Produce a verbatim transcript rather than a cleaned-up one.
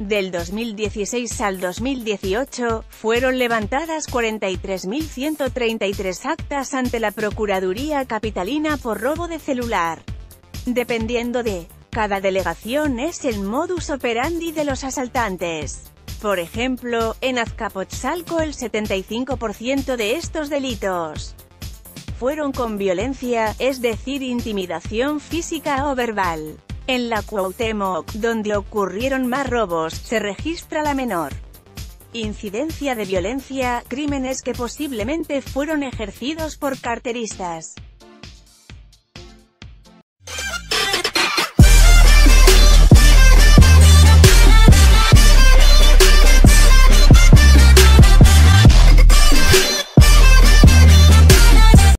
Del dos mil dieciséis al dos mil dieciocho, fueron levantadas cuarenta y tres mil ciento treinta y tres actas ante la Procuraduría Capitalina por robo de celular. Dependiendo de cada delegación es el modus operandi de los asaltantes. Por ejemplo, en Azcapotzalco el setenta y cinco por ciento de estos delitos fueron con violencia, es decir, intimidación física o verbal. En la Cuauhtémoc, donde ocurrieron más robos, se registra la menor incidencia de violencia, crímenes que posiblemente fueron ejercidos por carteristas.